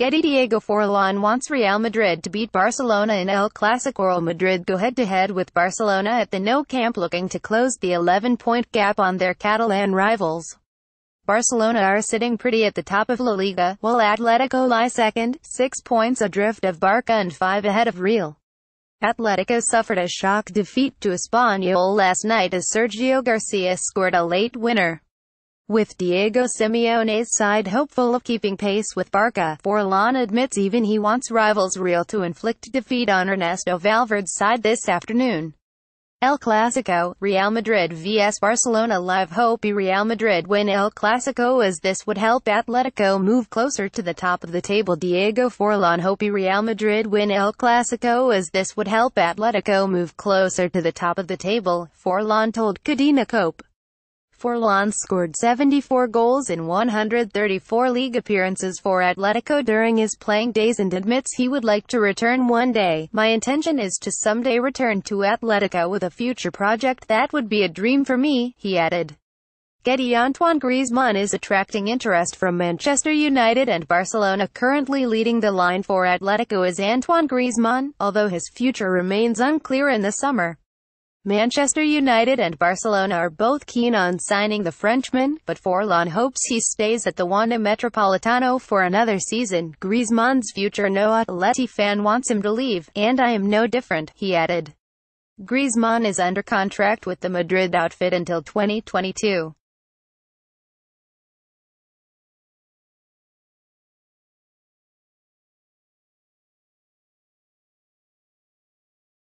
Getty. Diego Forlan wants Real Madrid to beat Barcelona in El Clásico. Real Madrid go head-to-head with Barcelona at the Nou Camp, looking to close the 11-point gap on their Catalan rivals. Barcelona are sitting pretty at the top of La Liga, while Atletico lie second, 6 points adrift of Barca and 5 ahead of Real. Atletico suffered a shock defeat to Espanyol last night as Sergio Garcia scored a late winner. With Diego Simeone's side hopeful of keeping pace with Barca, Forlan admits even he wants rivals Real to inflict defeat on Ernesto Valverde's side this afternoon. El Clásico, Real Madrid vs Barcelona live. Hope Real Madrid win El Clásico, as this would help Atletico move closer to the top of the table. Diego Forlan. Hope Real Madrid win El Clásico, as this would help Atletico move closer to the top of the table, Forlan told Cadena Cope. Forlan scored 74 goals in 134 league appearances for Atletico during his playing days and admits he would like to return one day. "My intention is to someday return to Atletico with a future project. That would be a dream for me," he added. Getty. Antoine Griezmann is attracting interest from Manchester United and Barcelona. Currently leading the line for Atletico is Antoine Griezmann, although his future remains unclear in the summer. Manchester United and Barcelona are both keen on signing the Frenchman, but Forlan hopes he stays at the Wanda Metropolitano for another season. Griezmann's future. No Atleti fan wants him to leave, and I am no different, he added. Griezmann is under contract with the Madrid outfit until 2022.